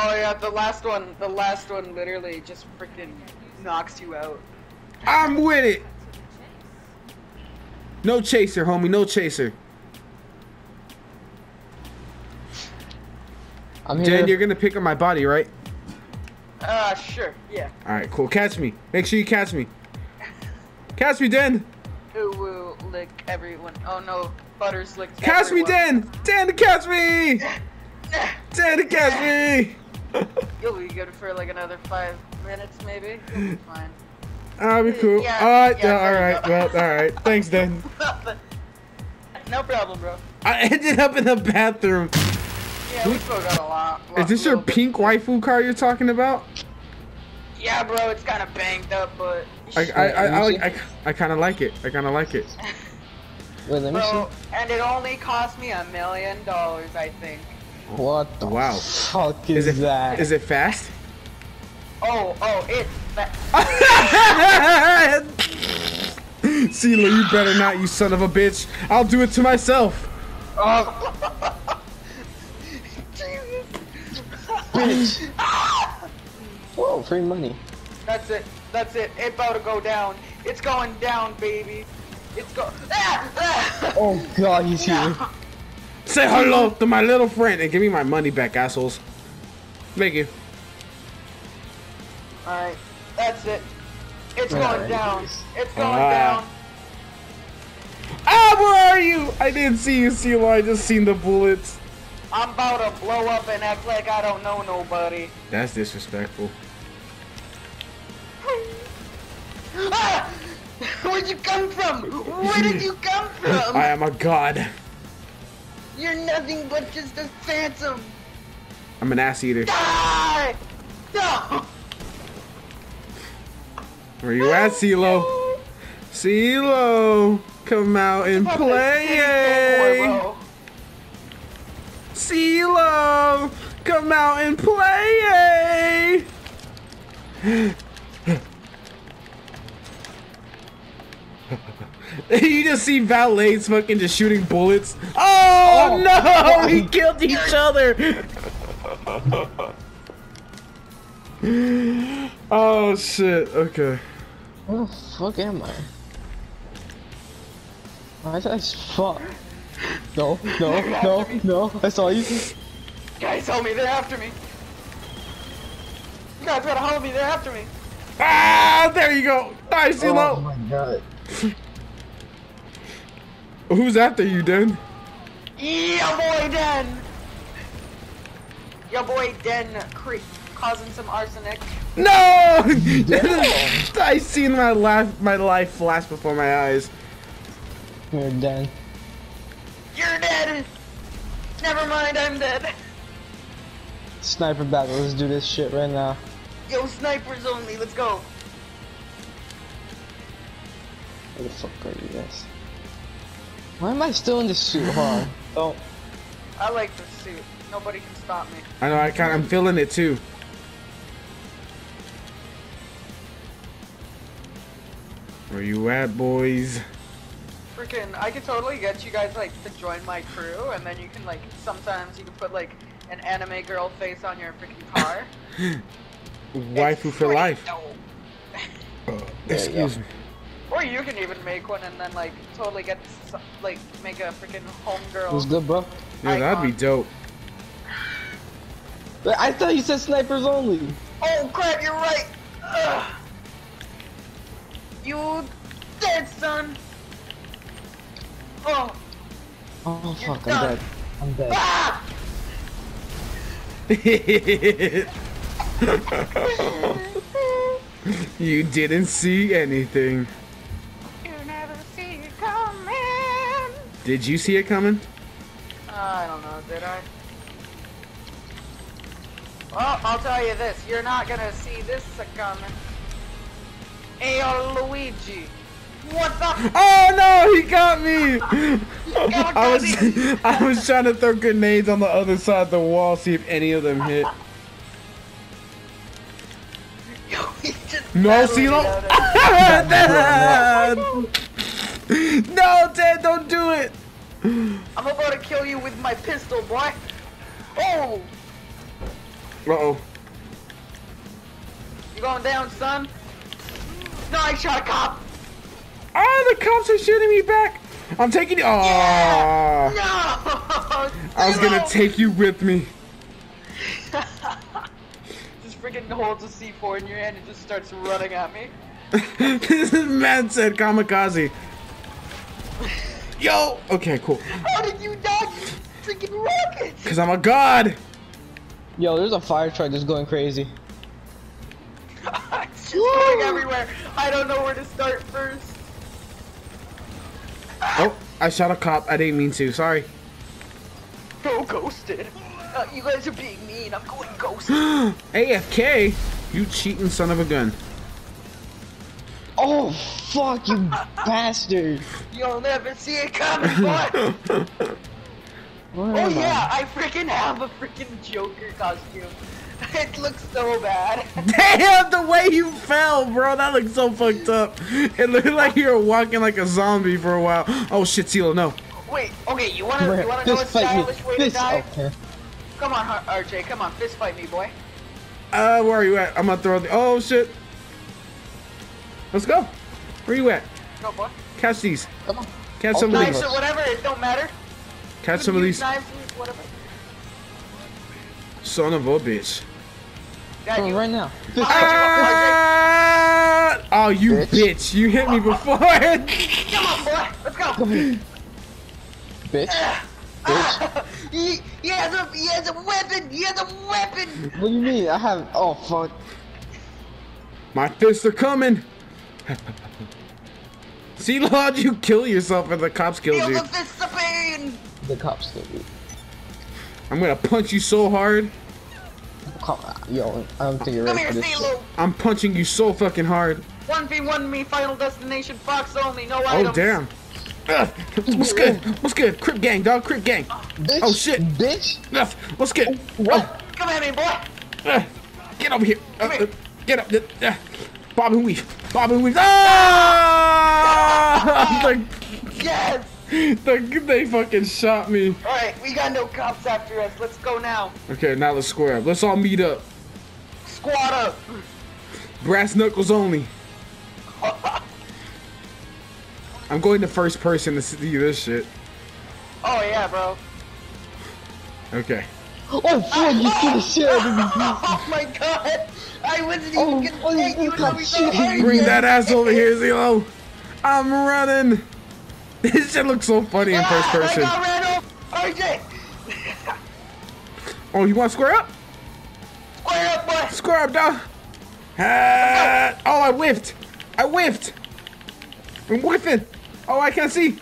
Oh yeah, the last one literally just freaking knocks you out. I'm with it. No chaser, homie, no chaser. I'm here. Den, you're gonna pick up my body, right? Sure, yeah. Alright, cool. Catch me. Make sure you catch me. Catch me, Den! Who will lick everyone? Oh no, Butters licked everyone. Catch me, Den! Den, catch me! Den, catch me! You'll be good for like another 5 minutes, maybe. You'll be fine. I'll be cool. Yeah, alright, well, alright. Thanks, Den. No problem, bro. I ended up in the bathroom. Yeah, we still got a lot. Is this your pink waifu car you're talking about? Yeah, bro, it's kind of banged up, but... I kind of like it. I kind of like it. Wait, let me see. And it only cost me $1 million, I think. What the fuck is that? Is it fast? Oh, it's fast. Cello, you better not, you son of a bitch. I'll do it to myself. Oh. Bitch. Whoa, free money. That's it. That's it. It's about to go down. It's going down, baby. It's go. Ah! Ah! Oh God, he's here. Say hello to my little friend and give me my money back, assholes. Thank you. All right, that's it. It's going down. It's going down. Ah, where are you? I didn't see you, Cello. I just seen the bullets. I'm about to blow up and act like I don't know nobody. That's disrespectful. Ah! Where'd you come from? Where did you come from? I am a god. You're nothing but just a phantom. I'm an ass eater. Die! No! Where you at, Cello? Cello, come out and play. Cello, come out and play! You just see valets fucking just shooting bullets. Oh no! We killed each other! Oh shit, okay. Where the fuck am I? Why did I fuck? No, I saw you. Guys, help me, they're after me. You guys gotta help me, they're after me. Ah, there you go. Nice, Cello. Oh my god. Who's after you, Den? Yeah, boy, Den. Your boy, Den, causing some arsenic. No! I seen my life flash before my eyes. You're Den. You're dead! Never mind, I'm dead. Sniper battle, let's do this shit right now. Yo, snipers only, let's go. Where the fuck are you guys? Why am I still in this suit, huh? Oh. I like this suit. Nobody can stop me. I know, I'm feeling it too. Where you at, boys? Freaking, I could totally get you guys like to join my crew, and then you can like sometimes you can put like an anime girl face on your freaking car. Waifu for life. Excuse me. Or you can even make one, and then like totally get like make a freaking homegirl. What's good, bro? Yeah, that'd be dope. I thought you said snipers only. Oh crap, you're right. Ugh. You dead, son. Oh fuck, I'm dead. Ah! You didn't see anything. You never see it coming. Did you see it coming? I don't know, did I? Well, I'll tell you this, you're not gonna see this coming. Ayo, Luigi. What the? Oh no, he got me! I was trying to throw grenades on the other side of the wall, see if any of them hit. Yo, he just no, Cello! No, Dad, don't do it! I'm about to kill you with my pistol, boy! Oh! Uh-oh. You going down, son? No, I shot a cop! Ah, the cops are shooting me back! I'm taking you- Aww! Yeah. No! I was gonna take you with me. Just freaking holds a C4 in your hand and just starts running at me. This is mad said kamikaze. Yo! Okay, cool. How did you dodge freaking rockets? Cause I'm a god! Yo, there's a fire truck just going crazy. It's going everywhere. I don't know where to start first. Oh, I shot a cop. I didn't mean to. Sorry. Go ghosted. You guys are being mean. I'm going ghosted. AFK? You cheating son of a gun. Oh, fuck you bastard. You'll never see it coming, boy. Oh, yeah. I freaking have a freaking Joker costume. It looks so bad. Damn, the way you fell, bro. That looks so fucked up. It looked like you were walking like a zombie for a while. Oh shit, Cello, no. Wait, okay, you wanna know a stylish way to die? Okay. Come on, RJ, come on, fist fight me, boy. Where are you at? I'm gonna throw the. Oh shit. Let's go. Where you at? Go, boy. Catch these. Come on. Catch some of these. Knives or whatever, it don't matter. Catch some of these. Knives, whatever. Son of a bitch. Come right now. Oh, you bitch. You hit me before. Come on, boy. Let's go. Come here. Bitch. Bitch. He has a weapon. He has a weapon. What do you mean? I have. Oh, fuck. My fists are coming. See, how'd you kill yourself and the cops killed you? The fists of pain. The cops killed you. I'm gonna punch you so hard. Yo, I don't think you're ready for this. Cello. I'm punching you so fucking hard. 1v1 me, final destination, Fox only, no items. Oh damn. What's good? What's good? Crip gang, dog. Crip gang. Bitch, oh shit. Bitch. What's good? What? Come at me, boy. Get over here. Come here. Get up. Bob and weave. Bob and weave. Ah! Yes. They fucking shot me. Alright, we got no cops after us. Let's go now. Okay, now let's square up. Let's all meet up. Squad up. Brass knuckles only. I'm going to first person to see this shit. Oh, yeah, bro. Okay. Oh, fuck, you see the shit out of me. Oh, my God. I wasn't even going to you. Bring that ass over here, Cello. I'm running. This shit looks so funny in first person. I got ran over. Oh, you want to square up? Square up, boy. Square up, dog. Oh, I whiffed. I whiffed. I'm whiffing. Oh, I can't see.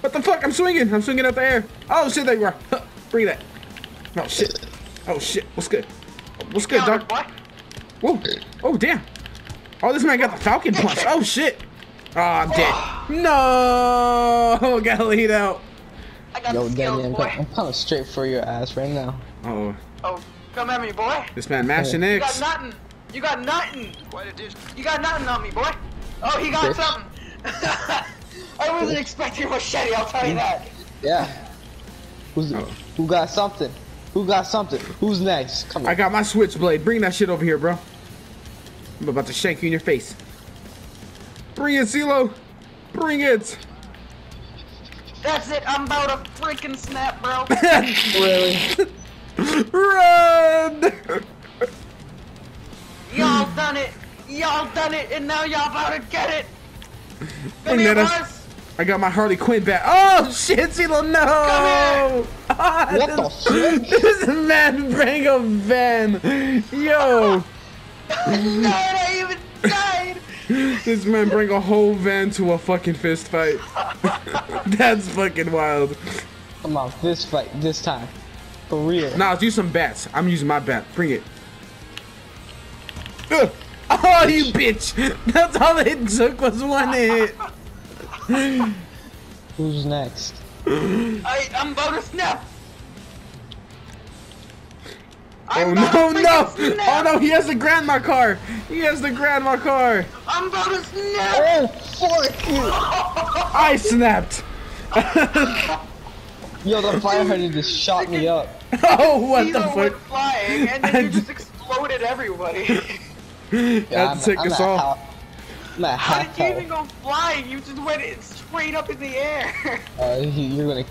What the fuck? I'm swinging. I'm swinging up the air. Oh, shit, there you are. Huh. Bring that. Oh, shit. Oh, shit. What's good? What's good, dog? Whoa. Oh, damn. Oh, this man got the Falcon punch. Oh, shit. Oh, I'm dead. No, got lead out. I got the skills, boy. I'm coming straight for your ass right now. Uh-oh. Oh, come at me, boy. This man mashing X. You got nothing. You got nothing. You got nothing on me, boy. Oh, he got something. I wasn't expecting a machete. I'll tell you that. Yeah. Who got something? Who got something? Who's next? Come on. I got my switchblade. Bring that shit over here, bro. I'm about to shank you in your face. Bring it, Cello! Bring it! That's it, I'm about to freaking snap, bro. Really? Run! Y'all done it! Y'all done it, and now y'all about to get it! Come here, boys! I got my Harley Quinn back. Oh shit, Cello, no! Come here! Ah, what the fuck? This man bring a van! Yo! No, I even died! This man bring a whole van to a fucking fist fight. That's fucking wild. Come on, fist fight this time. For real. Nah, let's use some bats. I'm using my bat. Bring it. Ugh. Oh, you bitch. That's all it took was one hit. Who's next? I'm about to snap. Oh no, no! Oh no, he has to grab my car! He has to grab my car! I'm about to snap! Oh, fuck you! I snapped! Yo, the fire hydrant just shot me up. Oh, what the fuck? Went flying, and then you just exploded everybody. Yeah, that took us all. How did you even go flying? You just went straight up in the air. You're gonna...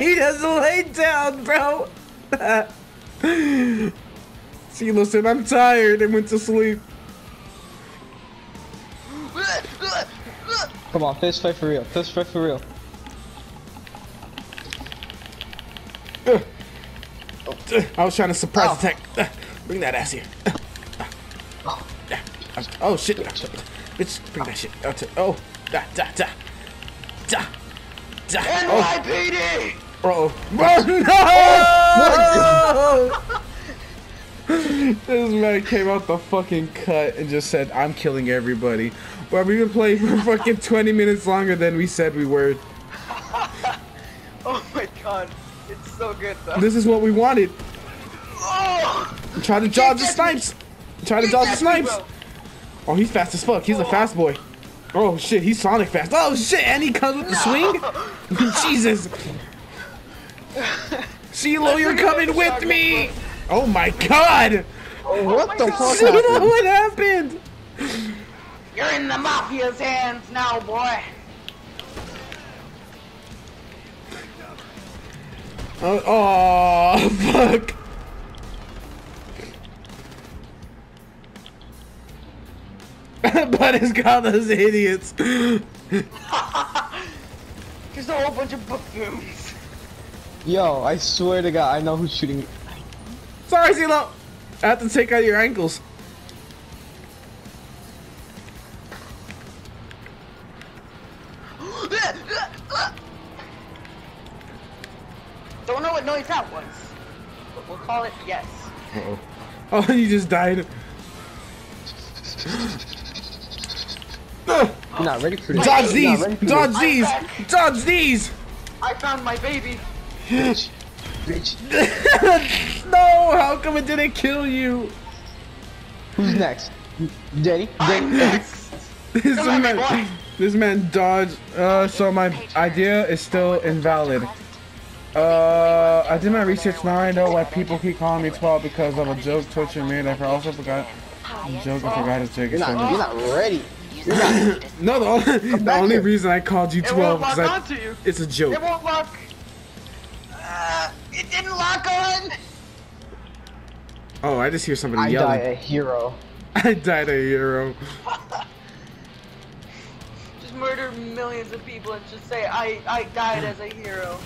He doesn't lay down, bro. See, listen, I'm tired and went to sleep. Come on, fist fight for real. Fist fight for real. I was trying to surprise attack. Bring that ass here. Oh shit! Bitch, bring that shit. Oh, NYPD! Bro, no! This man came out the fucking cut and just said, "I'm killing everybody." Well, we've been playing for fucking 20 minutes longer than we said we were. Oh my god. It's so good though. This is what we wanted. Oh, try to dodge the snipes. Try to dodge the snipes. Oh, he's fast as fuck. He's a fast boy. Oh shit, he's Sonic fast. Oh shit, and he comes with the swing. Jesus. CeeLo, you're coming with me. Oh my god. Oh, what the fuck? CeeLo, what happened? You're in the mafia's hands now, boy. Oh fuck! But it's got those idiots. Just a whole bunch of buffoons. Yo, I swear to God, I know who's shooting. Sorry, CeeLo. I have to take out your ankles. Don't know what noise that was, but we'll call it yes. Uh-oh. Oh, you just died. You're not ready for this. Dodge these! Dodge these! Dodge these! I found my baby. Bitch. Bitch. No! How come it didn't kill you? Who's next? Daddy? I'm next. This man dodged. So my idea is still invalid. I did my research. Now I know why people keep calling me 12 because of a joke torture me, and I also forgot the joke. I forgot his joke. You're not ready. You're not. No, the only reason I called you 12 is because it's a joke. It won't lock. It didn't lock on. Oh, I just hear somebody yelling. I died a hero. I died a hero. Just murder millions of people and just say I died as a hero.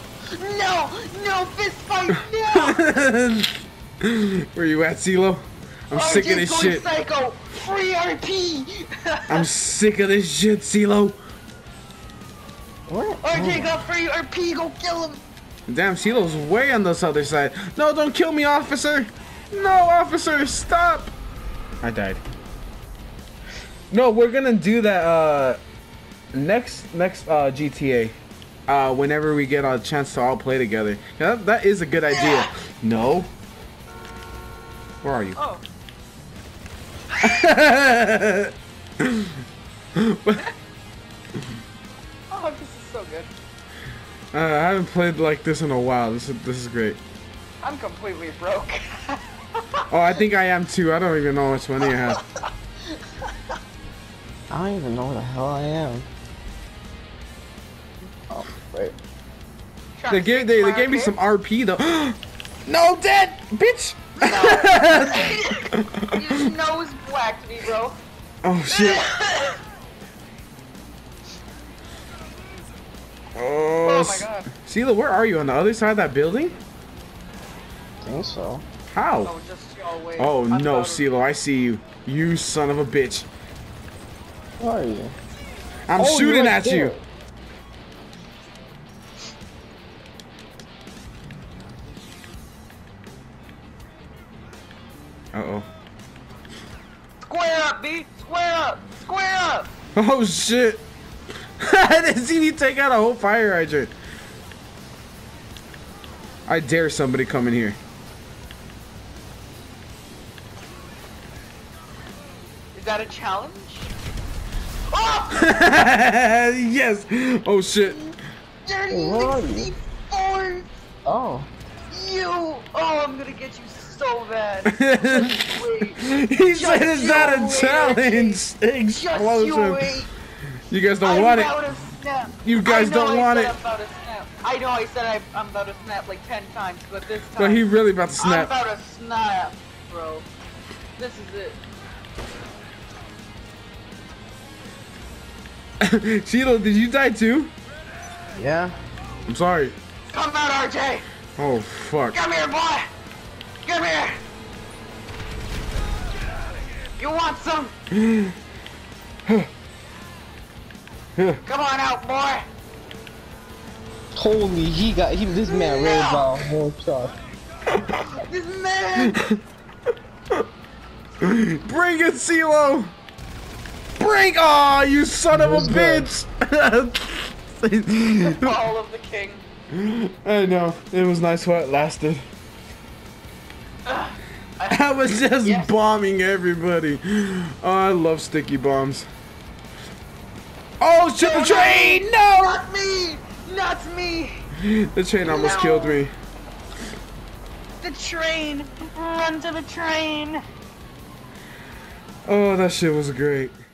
No! No! Fist fight! No! Where you at, CeeLo? I'm sick of this shit. Psycho. Free RP! I'm sick of this shit, CeeLo. What? RJ got free RP. Go kill him. Damn, CeeLo's way on this other side. No, don't kill me, officer. No, officer, stop. I died. No, we're gonna do that next GTA. Whenever we get a chance to all play together. Yeah, that is a good idea. Yeah. No. Where are you? Oh. Oh, this is so good. I haven't played like this in a while. This is great. I'm completely broke. Oh, I think I am too. I don't even know how much money I have. I don't even know where the hell I am. Oh, wait. They gave me some RP though. No, dead! Bitch! No. His nose whacked me, bro. Oh, shit. Oh my god. CeeLo, where are you? On the other side of that building? I think so. How? Oh, just wait. Oh no, CeeLo, I see you. You son of a bitch. Where are you? I'm shooting at you. Uh-oh. Square up, B! Square up! Square up! Oh, shit! I didn't see you take out a whole fire hydrant. I dare somebody come in here. Is that a challenge? Oh! Yes! Oh, shit. Dirty, Oh. You! Oh, I'm gonna get you so bad. Wait. He said it's not a challenge. Explosive. You guys don't want it. You guys don't want it. I know I said I'm about to snap like 10 times, but this time. No, he really about to snap. I'm about to snap, bro. This is it. Cello, did you die too? Yeah. I'm sorry. Come out, RJ! Oh, fuck. Come here, boy! Come here! You want some? Come on out, boy! Holy, this man ran about a whole truck. This man! Bring it, Cello! Bring! Aw, oh, you son of a bitch! The fall of the king. I know, it was nice while it lasted. I was just bombing everybody. Oh, I love sticky bombs. Oh shit, the train! No! Not me! Not me! The train almost killed me. The train! Run to the train! Oh, that shit was great.